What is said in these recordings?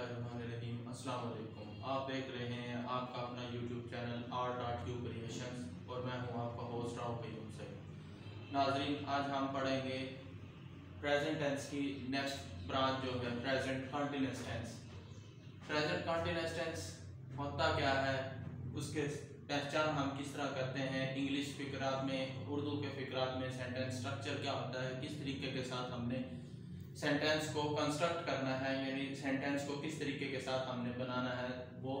बिस्मिल्लाहिर्रहमानिर्रहीम। अस्सलाम वालेकुम। आप देख रहे हैं आपका अपना यूट्यूब चैनल R.Q क्रिएशंस और मैं हूं आपका होस्ट R.Q सईद। नाजरीन, आज हम पढ़ेंगे प्रेजेंट टेंस की नेक्स्ट ब्रांच जो है present continuous tense. Present continuous tense होता क्या है, उसके पहचान हम किस तरह करते हैं, इंग्लिश फिकरात में, उर्दू के फिकरात में सेंटेंस स्ट्रक्चर क्या होता है, किस तरीके के साथ हमने सेंटेंस को कंस्ट्रक्ट करना है, यानी सेंटेंस को किस तरीके के साथ हमने बनाना है वो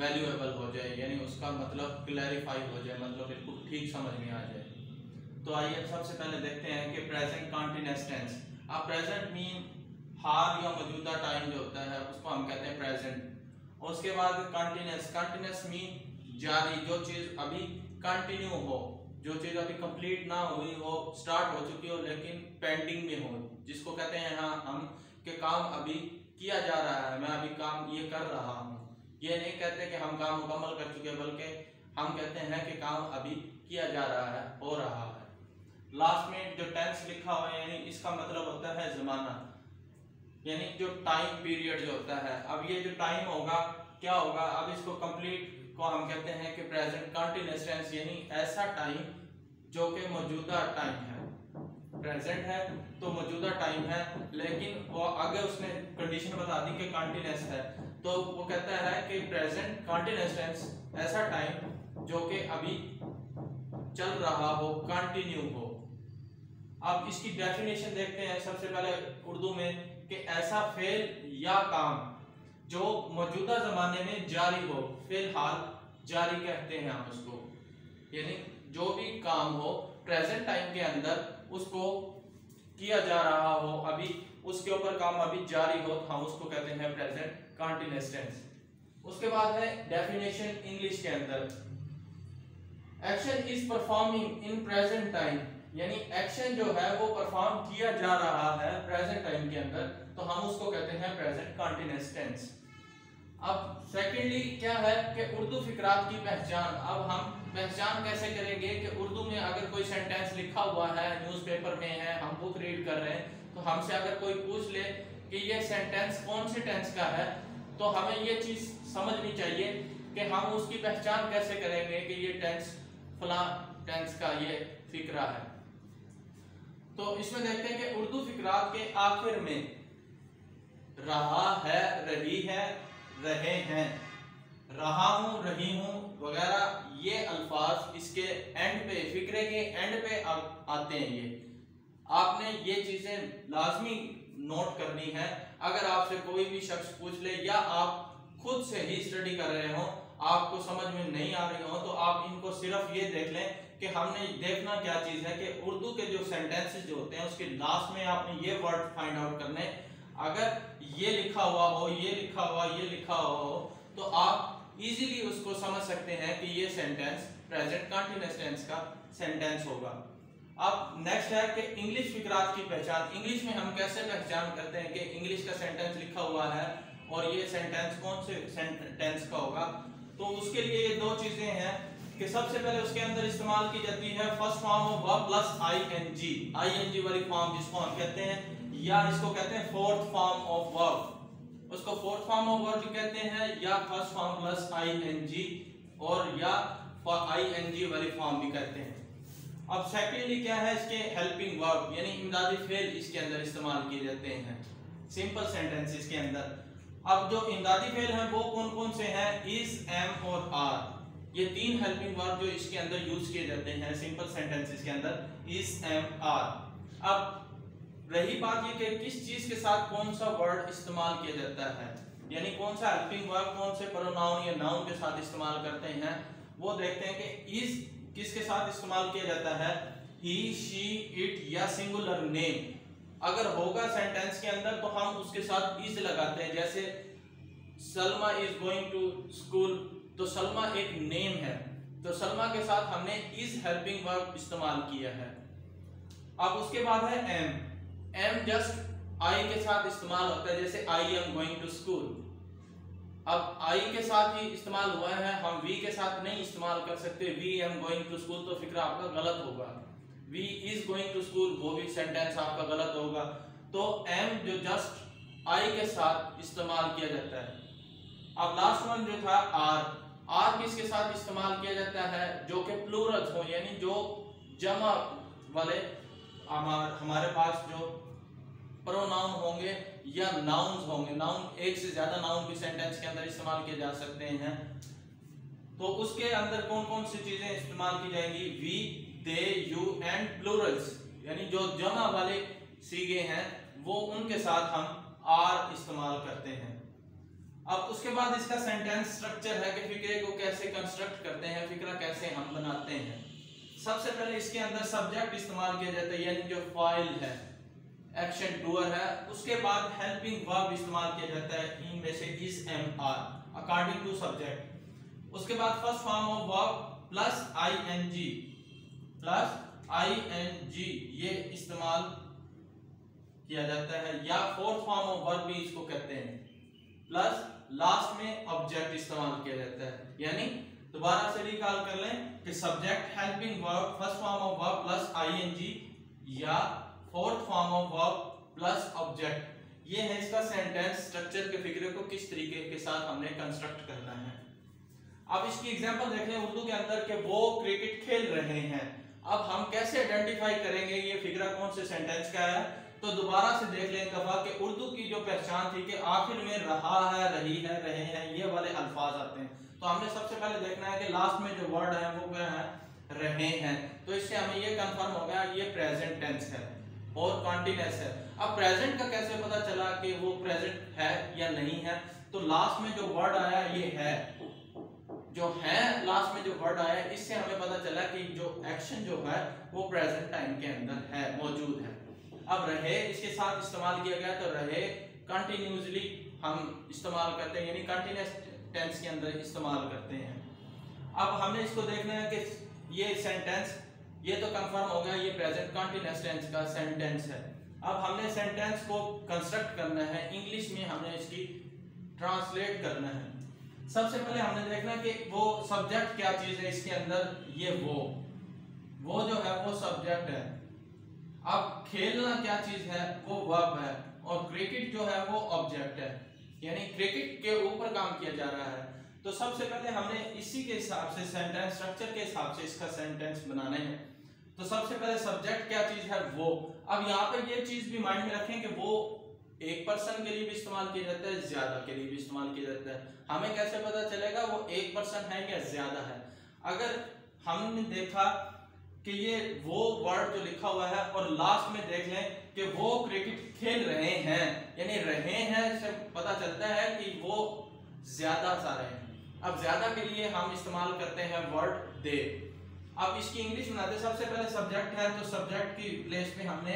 वैल्यूएबल हो जाए, यानी उसका मतलब क्लैरिफाई हो जाए, मतलब बिल्कुल ठीक समझ में आ जाए। तो आइए सबसे पहले देखते हैं कि प्रेजेंट कंटीन्यूअस टेंस। अब प्रेजेंट मीन हाल या मौजूदा टाइम जो होता है उसको हम कहते हैं प्रेजेंट। उसके बाद कंटीन्यूअस मीन जारी, जो चीज़ अभी कंटिन्यू हो, जो चीज़ अभी कंप्लीट ना हुई हो, स्टार्ट हो चुकी हो लेकिन पेंडिंग में हो, जिसको कहते हैं हाँ हम के काम अभी किया जा रहा है, मैं अभी काम ये कर रहा हूँ। ये नहीं कहते कि हम काम मुकम्मल कर चुके हैं, बल्कि हम कहते हैं कि काम अभी किया जा रहा है, हो रहा है। लास्ट में जो टेंस लिखा हुआ है यानी इसका मतलब होता है ज़माना, यानी जो टाइम पीरियड जो होता है। अब ये जो टाइम होगा क्या होगा, अब इसको कंप्लीट को हम कहते हैं कि प्रेजेंट कंटीन्यूअस टेंस, यानी ऐसा टाइम जो कि मौजूदा टाइम है। प्रेजेंट है तो मौजूदा टाइम है, लेकिन वो अगर उसने कंडीशन बता दी कि कंटीन्यूअस है तो वो कहता है कि प्रेजेंट कंटीन्यूअस टेंस, ऐसा टाइम जो कि अभी चल रहा हो, कंटिन्यू हो। अब इसकी डेफिनेशन देखते हैं सबसे पहले उर्दू में, कि ऐसा फेल या काम जो मौजूदा ज़माने में जारी हो, फिलहाल जारी कहते हैं हम उसको, यानी जो भी काम हो प्रेजेंट टाइम के अंदर उसको किया जा रहा हो, अभी उसके ऊपर काम अभी जारी हो, हम उसको कहते हैं प्रेजेंट कंटीन्यूअस टेंस। उसके बाद है डेफिनेशन इंग्लिश के अंदर, action is performing in present time, यानी एक्शन जो है वो परफॉर्म किया जा रहा है प्रेजेंट टाइम के अंदर, तो हम उसको कहते हैं प्रेजेंट कंटीन्यूअस टेंस। अब सेकेंडली क्या है कि उर्दू फिकरात की पहचान। अब हम पहचान कैसे करेंगे कि उर्दू में अगर कोई सेंटेंस लिखा हुआ है, न्यूज़पेपर में है, हम बुक रीड कर रहे हैं, तो हमसे अगर कोई पूछ ले कि ये सेंटेंस कौन से टेंस का है, तो हमें ये चीज़ समझनी चाहिए कि हम उसकी पहचान कैसे करेंगे कि ये टेंस फलां टेंस का ये फिकरा है। तो इसमें देखते हैं कि उर्दू फिकरात के आखिर में रहा है, रही है, रहे हैं, रहा हूँ, रही हूँ वगैरह, ये अल्फाज इसके एंड पे, फिक्रे के एंड पे आते हैं। ये आपने ये चीज़ें लाजमी नोट करनी है। अगर आपसे कोई भी शख्स पूछ ले या आप खुद से ही स्टडी कर रहे हो, आपको समझ में नहीं आ रही हो, तो आप इनको सिर्फ ये देख लें कि हमने देखना क्या चीज़ है, कि उर्दू के जो सेंटेंसेज होते हैं उसके लास्ट में आपने ये वर्ड फाइंड आउट करने, अगर ये लिखा हुआ हो, ये लिखा हुआ, ये लिखा हुआ हो, तो आप इजीली उसको समझ सकते हैं कि ये सेंटेंस प्रेजेंट कंटीन्यूअस टेंस का सेंटेंस होगा। अब नेक्स्ट है कि इंग्लिश फिकरात की पहचान। इंग्लिश में हम कैसे पहचान करते हैं कि इंग्लिश का सेंटेंस लिखा हुआ है और ये सेंटेंस कौन से सेंटेंस का होगा, तो उसके लिए ये दो चीज़ें हैं कि सबसे पहले उसके अंदर इस्तेमाल की जाती है first form of verb plus I N G वाली फॉर्म, जिसको हम कहते हैं, या इसको कहते हैं फोर्थ फॉर्म ऑफ वर्ब, उसको फोर्थ फॉर्म ऑफ वर्ब कहते हैं, या फर्स्ट फॉर्म प्लस आईएनजी और या आईएनजी वाली फॉर्म भी कहते हैं। अब सेकेंडली क्या है, इसके हेल्पिंग वर्ब यानी इमदादी फेल इसके अंदर इस्तेमाल किए जाते हैं सिंपल सेंटेंसेस के अंदर। अब जो इमदादी फेल हैं वो कौन कौन से हैं, इज, एम और आर, ये तीन हेल्पिंग वर्ब जो इसके अंदर यूज किए जाते हैं सिंपल सेंटेंसेस के अंदर, इज, एम, आर। अब रही बात ये कि किस चीज के साथ कौन सा वर्ड इस्तेमाल किया जाता है, यानी कौन सा हेल्पिंग वर्ब कौन से प्रोनाउन या नाउन के साथ इस्तेमाल करते हैं, वो देखते हैं कि इज किसके साथ इस्तेमाल किया जाता है, ही, शी, इट या सिंगुलर नेम। अगर होगा सेंटेंस के अंदर तो हम उसके साथ इज लगाते हैं, जैसे Salma is going to school, तो सलमा एक नेम है, तो सलमा के साथ हमने इज हेल्पिंग वर्ब इस्तेमाल किया है। अब उसके बाद है एम। एम जस्ट आई के साथ इस्तेमाल होता है, जैसे I am going to school, अब आई के साथ ही इस्तेमाल हुआ है, हम वी के साथ नहीं इस्तेमाल कर सकते, we am going to school, तो फिक्र आपका गलत होगा, we is going to school वो भी सेंटेंस आपका गलत होगा। तो एम जो जस्ट आई के साथ इस्तेमाल किया जाता है। अब लास्ट वन जो था आर, आर किसके साथ इस्तेमाल किया जाता है? जो कि प्लूरल हो, यानी जो जमा वाले हमारे पास जो प्रोनाउन होंगे या नाउन्स होंगे, नाउन एक से ज्यादा नाउन भी सेंटेंस के अंदर इस्तेमाल किए जा सकते हैं। तो उसके अंदर कौन कौन सी चीजें इस्तेमाल की जाएंगी? We, they, you and plurals, यानी जो जमा वाले सीगे हैं वो उनके साथ हम आर इस्तेमाल करते हैं। अब उसके बाद इसका सेंटेंस स्ट्रक्चर है कि फिक्रे को कैसे कंस्ट्रक्ट करते हैं, फिक्रा कैसे हम बनाते हैं। सबसे पहले इसके अंदर सब्जेक्ट इस्तेमाल किया जाता है, यानी जो फाइल है, एक्शन डूअर है। उसके बाद हेल्पिंग वर्ब इस्तेमाल किया जाता है, इनमें से is, am, are, according to subject. उसके बाद first form of verb plus ING, ये इस्तेमाल किया जाता है, या फोर्थ फॉर्म ऑफ वर्ब भी इसको कहते हैं। प्लस लास्ट में ऑब्जेक्ट इस्तेमाल किया जाता है, यानी दोबारा से रिकॉल कर लें कि subject, helping verb, first form of verb plus ING या fourth form of verb plus object. ये है इसका सेंटेंस स्ट्रक्चर के फिक्रे को किस तरीके के साथ हमने कंस्ट्रक्ट करना है। अब इसकी एग्जांपल देख लें उर्दू के अंदर कि वो क्रिकेट खेल रहे हैं। अब हम कैसे आइडेंटिफाई करेंगे ये फिक्रा कौन से सेंटेंस का है? तो दोबारा से देख लें दफा कि उर्दू की जो पहचान थी कि आखिर में रहा है, रही है, रहे हैं, ये वाले अल्फाज आते हैं। तो हमने सबसे पहले देखना है कि लास्ट में जो वर्ड है वो क्या है? रहे हैं। तो इससे हमें ये कंफर्म हो गया ये प्रेजेंट टेंस है और कॉन्टिन्यूअस है। अब प्रेजेंट का कैसे पता चला कि वो प्रेजेंट है या नहीं है? तो लास्ट में जो वर्ड आया ये है, जो है लास्ट में जो वर्ड आया, इससे हमें पता चला कि जो एक्शन जो है वो प्रेजेंट टाइम के अंदर है, मौजूद है। अब रहे इसके साथ इस्तेमाल किया गया, तो रहे कंटिन्यूअसली हम इस्तेमाल करते हैं, यानी कंटिन्यूअस टेंस के अंदर इस्तेमाल करते हैं। अब हमने इसको देखना है कि ये सेंटेंस, ये तो कंफर्म हो गया ये प्रेजेंट कंटिन्यूअस टेंस का सेंटेंस है। अब हमने सेंटेंस को कंस्ट्रक्ट करना है, इंग्लिश में हमने इसकी ट्रांसलेट करना है। सबसे पहले हमने देखना कि वो सब्जेक्ट क्या चीज है इसके अंदर, ये वो जो है वो सब्जेक्ट है। अब खेलना क्या चीज है, वो वर्ब है, और क्रिकेट जो है वो ऑब्जेक्ट है, यानी क्रिकेट के ऊपर काम किया जा रहा है। तो सबसे पहले हमने इसी के हिसाब से सेंटेंस स्ट्रक्चर के हिसाब से इसका सेंटेंस बनाने हैं। तो सबसे पहले सब्जेक्ट क्या चीज है, वो। अब यहाँ पे ये चीज भी माइंड में रखें कि वो एक पर्सन के लिए भी इस्तेमाल किया जाता है, ज्यादा के लिए भी इस्तेमाल किया जाता है। हमें कैसे पता चलेगा वो एक पर्सन है या ज्यादा है? अगर हमने देखा कि ये वो वर्ड जो लिखा हुआ है और लास्ट में देख लें कि वो क्रिकेट खेल रहे हैं, यानी रहे हैं से पता चलता है कि वो ज्यादा सारे हैं। अब ज्यादा के लिए हम इस्तेमाल करते हैं वर्ड दे। अब इसकी इंग्लिश बनाते सबसे पहले सब्जेक्ट है, तो सब्जेक्ट की प्लेस पे हमने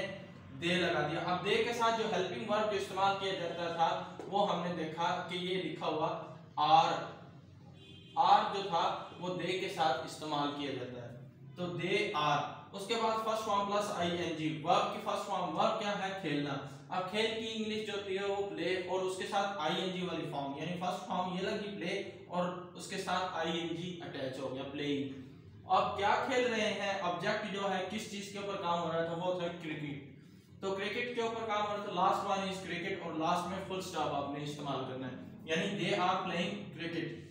दे लगा दिया। अब दे के साथ जो हेल्पिंग वर्ब जो इस्तेमाल किया जाता था वो हमने देखा कि ये लिखा हुआ आर जो था वो दे के साथ इस्तेमाल किया जाता है, तो दे आर। उसके बाद first form plus ING, verb की फर्स्ट फॉर्म, वर्ब क्या है? खेलना। अब खेल की इंग्लिश जो थी वो प्ले, और उसके साथ आईएनजी वाली फॉर्म, यानी फर्स्ट फॉर्म ये लगी प्ले और उसके साथ आईएनजी अटैच हो गया, प्लेइंग। अब क्या खेल रहे हैं, ऑब्जेक्ट जो है किस चीज के ऊपर काम हो रहा था, वो था क्रिकेट। तो क्रिकेट के ऊपर काम हो रहा था, लास्ट वन इज क्रिकेट और लास्ट में फुल स्टॉप आपने इस्तेमाल करना है, यानी दे आर प्लेइंग क्रिकेट।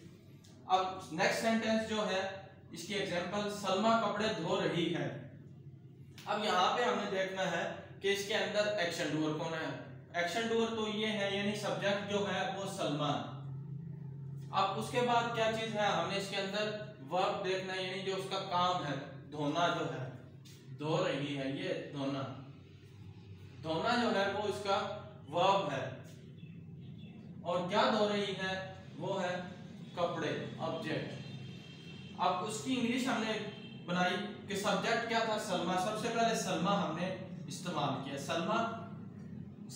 अब नेक्स्ट सेंटेंस जो है इसकी एग्जांपल, सलमा कपड़े धो रही है। अब यहाँ पे हमें देखना है कि इसके अंदर एक्शन डूअर कौन है? एक्शन डूअर तो ये है, यानी सब्जेक्ट जो है वो सलमा। अब उसके बाद क्या चीज है, हमने इसके अंदर वर्ब देखना, यानी जो उसका काम है धोना, जो है धो रही है, ये धोना, धोना जो है वो इसका वर्ब है। और क्या धो रही है, वो है कपड़े, ऑब्जेक्ट। अब उसकी इंग्लिश हमने बनाई कि सब्जेक्ट क्या था, सलमा। सबसे पहले सलमा हमने इस्तेमाल किया, सलमा।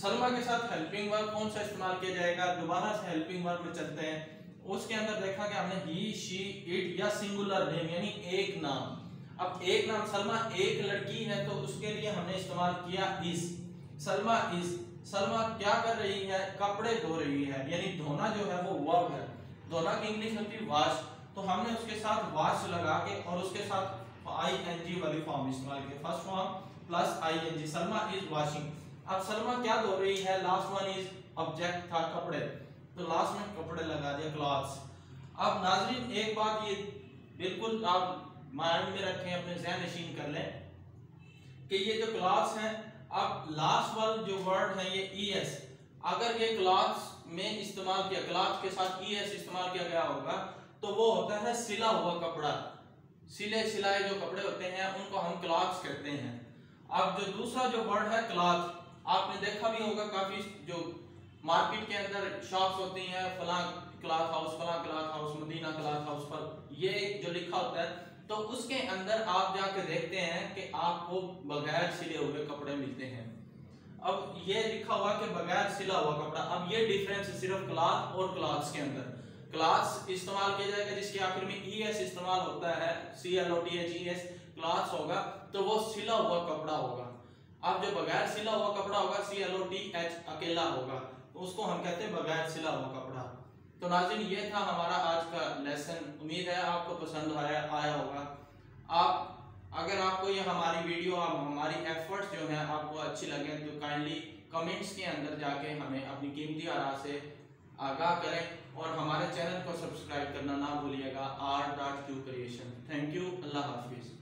सलमा के साथ हेल्पिंग वर्ब कौन सा इस्तेमाल किया जाएगा? दोबारा से हेल्पिंग वर्ब में चलते हैं। उसके अंदर देखा कि हमने ही, शी, इट या सिंगुलर नेम, यानी एक नाम। अब एक नाम, सलमा एक लड़की है, तो उसके लिए हमने इस्तेमाल किया इस, सलमा इस। सलमा क्या कर रही है? कपड़े धो रही है, यानी धोना जो है वो वर्ब है। धोना की इंग्लिश होती है वॉश, तो हमने उसके साथ वॉश लगा के और उसके साथ आईएनजी वाली फॉर्म इस्तेमाल किया, first form plus ING, Salma is washing. अब सलमा क्या धो रही है, लास्ट वन इज ऑब्जेक्ट था कपड़े, तो लास्ट में कपड़े लगा दिया क्लॉथ्स। अब नाजरीन एक बात ये बिल्कुल आप माइंड में रखें, अपने जहन नशीन कर लें कि ये जो क्लॉथ्स हैं, अब लास्ट वाला जो वर्ड है ये ई एस, अगर ये क्लॉथ्स में इस्तेमाल किया, क्लॉथ के साथ ई एस इस्तेमाल किया गया होगा तो वो होता है सिला हुआ कपड़ा। सिले सिलाए जो कपड़े होते हैं उनको हम क्लॉथ्स कहते हैं। अब जो दूसरा जो वर्ड है क्लॉथ, आपने देखा भी होगा काफी जो मार्केट के अंदर शॉप्स होती हैं, फलां क्लॉथ हाउस, फलां cloth house, Madina cloth house पर ये जो लिखा होता है, तो उसके अंदर आप जाके देखते हैं कि आपको बगैर सिले हुए कपड़े मिलते हैं। अब ये लिखा हुआ कि बगैर सिला हुआ कपड़ा। अब ये डिफरेंस है सिर्फ क्लॉथ और क्लॉथ्स के अंदर। क्लॉथ्स इस्तेमाल किया जाएगा जिसके आखिर में ई एस इस्तेमाल होता है, CLOTHES क्लॉथ्स होगा तो वो सिला हुआ कपड़ा होगा। अब जो बगैर सिला हुआ कपड़ा होगा CLOTH अकेला होगा, उसको हम कहते हैं बगैर सिला हुआ कपड़ा। तो नाज़रीन ये था हमारा आज का लेसन, उम्मीद है आपको पसंद आया होगा। आप अगर आपको ये हमारी वीडियो, आप हमारी एफर्ट्स जो हैं आपको अच्छी लगे तो काइंडली कमेंट्स के अंदर जाके हमें अपनी कीमती आरा से आगाह करें और हमारे चैनल को सब्सक्राइब करना ना भूलिएगा। R.Q Creation। थैंक यू, अल्लाह हाफिज़।